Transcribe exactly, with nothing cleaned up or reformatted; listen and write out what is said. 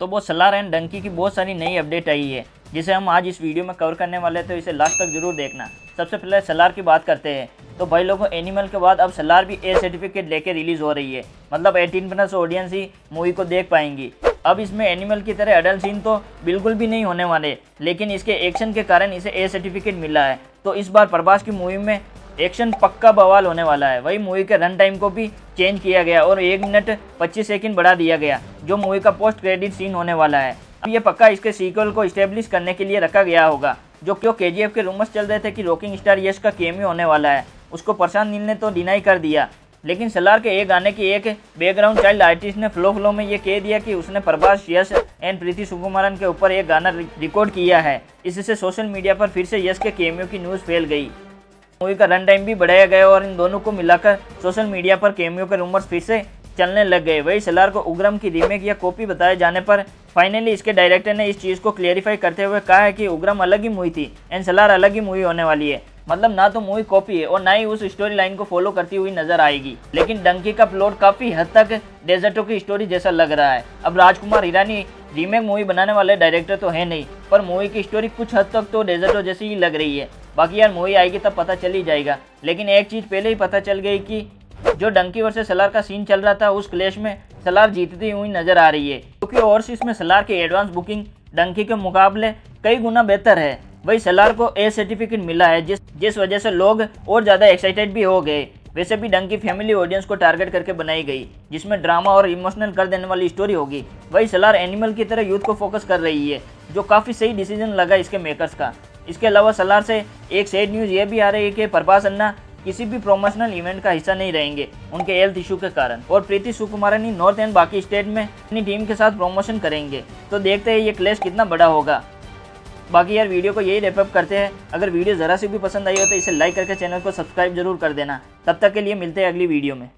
तो वो सलार एंड डंकी की बहुत सारी नई अपडेट आई है जिसे हम आज इस वीडियो में कवर करने वाले हैं, तो इसे लास्ट तक जरूर देखना। सबसे पहले सलार की बात करते हैं तो भाई लोगों, एनिमल के बाद अब सलार भी ए सर्टिफिकेट लेके रिलीज़ हो रही है, मतलब एटीन प्लस ऑडियंस ही मूवी को देख पाएंगी। अब इसमें एनिमल की तरह एडल्ट सीन तो बिल्कुल भी नहीं होने वाले, लेकिन इसके एक्शन के कारण इसे ए सर्टिफिकेट मिला है। तो इस बार प्रभास की मूवी में एक्शन पक्का बवाल होने वाला है। वही मूवी के रन टाइम को भी चेंज किया गया और एक मिनट पच्चीस सेकंड बढ़ा दिया गया, जो मूवी का पोस्ट क्रेडिट सीन होने वाला है। अब ये पक्का इसके सीक्वल को इस्टेब्लिश करने के लिए रखा गया होगा, जो क्यों केजीएफ के रूमर्स चल रहे थे कि रॉकिंग स्टार यश का केमियो होने वाला है, उसको प्रशांत नील ने तो डिनाई कर दिया। लेकिन सलार के एक गाने की एक बैकग्राउंड चाइल्ड आर्टिस्ट ने फ्लो फ्लो में ये कह दिया कि उसने प्रभास, यश एंड प्रीति सुकुमारन के ऊपर एक गाना रिकॉर्ड किया है। इससे सोशल मीडिया पर फिर से यश के केमियो की न्यूज़ फैल गई। मूवी का रन टाइम भी बढ़ाया गया और इन दोनों को मिलाकर सोशल मीडिया पर केमियो के रूमर्स फिर से चलने लग गए। वही सलार को उग्रम की रीमेक या कॉपी बताए जाने पर फाइनली इसके डायरेक्टर ने इस चीज़ को क्लेरिफाई करते हुए कहा है कि उग्रम अलग ही मूवी थी एंड सलार अलग ही मूवी होने वाली है। मतलब ना तो मूवी कॉपी है और ना ही उस स्टोरी लाइन को फॉलो करती हुई नजर आएगी। लेकिन डंकी का प्लॉट काफ़ी हद तक डेजर्टों की स्टोरी जैसा लग रहा है। अब राजकुमार हिरानी रीमेक मूवी बनाने वाले डायरेक्टर तो है नहीं, पर मूवी की स्टोरी कुछ हद तक तो डेजर्टों जैसी ही लग रही है। बाकी यार मूवी आएगी तब पता चल ही जाएगा, लेकिन एक चीज़ पहले ही पता चल गई कि जो डंकी वर्सेस सलार का सीन चल रहा था उस क्लैश में सलार जीतती हुई नजर आ रही है, क्योंकि ओवरसीज में सलार की एडवांस बुकिंग डंकी के मुकाबले कई गुना बेहतर है। वही सलार को ए सर्टिफिकेट मिला है, जिस जिस वजह से लोग और ज़्यादा एक्साइटेड भी हो गए। वैसे भी डंकी फैमिली ऑडियंस को टारगेट करके बनाई गई, जिसमें ड्रामा और इमोशनल कर देने वाली स्टोरी होगी। वही सलार एनिमल की तरह यूथ को फोकस कर रही है, जो काफ़ी सही डिसीजन लगा इसके मेकर्स का। इसके अलावा सलार से एक सैड न्यूज़ ये भी आ रही है कि प्रभास अन्ना किसी भी प्रोमोशनल इवेंट का हिस्सा नहीं रहेंगे उनके हेल्थ इशू के कारण, और प्रीति सुकुमारन ही नॉर्थ एंड बाकी स्टेट में अपनी टीम के साथ प्रमोशन करेंगे। तो देखते हैं ये क्लैश कितना बड़ा होगा। बाकी यार वीडियो को यही रैपअप करते हैं। अगर वीडियो ज़रा सी भी पसंद आई हो तो इसे लाइक करके चैनल को सब्सक्राइब जरूर कर देना। तब तक के लिए मिलते हैं अगली वीडियो में।